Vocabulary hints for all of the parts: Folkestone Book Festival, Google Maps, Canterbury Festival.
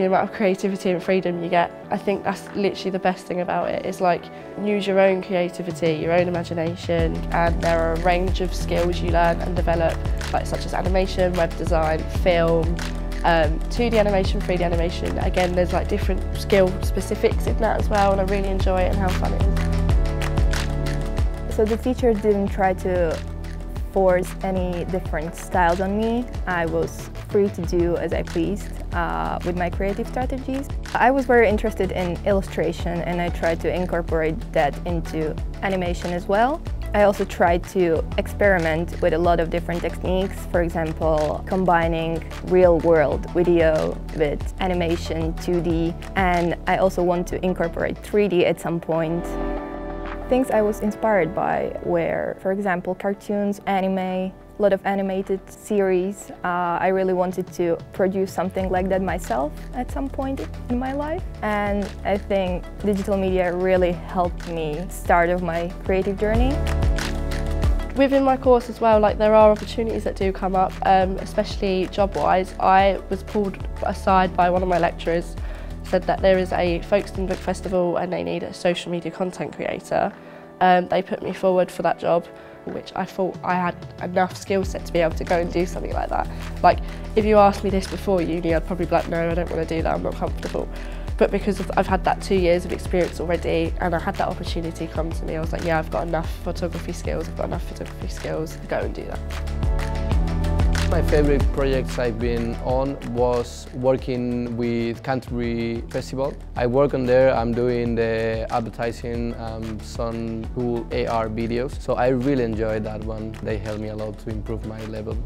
the amount of creativity and freedom you get. I think that's literally the best thing about it. It's like, use your own creativity, your own imagination, and there are a range of skills you learn and develop, like such as animation, web design, film, 2D animation, 3D animation. Again, there's like different skill specifics in that as well, and I really enjoy it and how fun it is. So the teacher didn't try to force any different styles on me. I was free to do as I pleased with my creative strategies. I was very interested in illustration, and I tried to incorporate that into animation as well. I also tried to experiment with a lot of different techniques, for example, combining real-world video with animation, 2D, and I also want to incorporate 3D at some point. Things I was inspired by were, for example, cartoons, anime, a lot of animated series. I really wanted to produce something like that myself at some point in my life. And I think digital media really helped me start of my creative journey. Within my course as well, like, there are opportunities that do come up, especially job-wise. I was pulled aside by one of my lecturers, said that there is a Folkestone Book Festival and they need a social media content creator. They put me forward for that job, which I thought I had enough skill set to be able to go and do something like that. Like, if you asked me this before uni, I'd probably be like, no, I don't want to do that, I'm not comfortable. But because I've had that 2 years of experience already, and I had that opportunity come to me, I was like, yeah, I've got enough photography skills, I've got enough photography skills to go and do that. My favourite projects I've been on was working with Canterbury Festival. I work on there, I'm doing the advertising, some cool AR videos. So I really enjoyed that one. They helped me a lot to improve my level.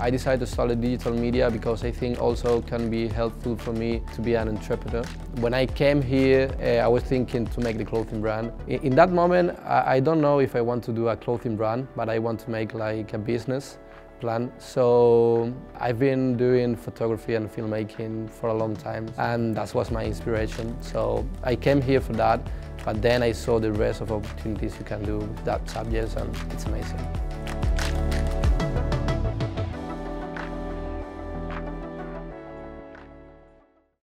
I decided to start a digital media because I think also can be helpful for me to be an entrepreneur. When I came here, I was thinking to make the clothing brand. In that moment, I don't know if I want to do a clothing brand, but I want to make like a business plan. So I've been doing photography and filmmaking for a long time, and that was my inspiration. So I came here for that, but then I saw the rest of opportunities you can do with that subject, and it's amazing.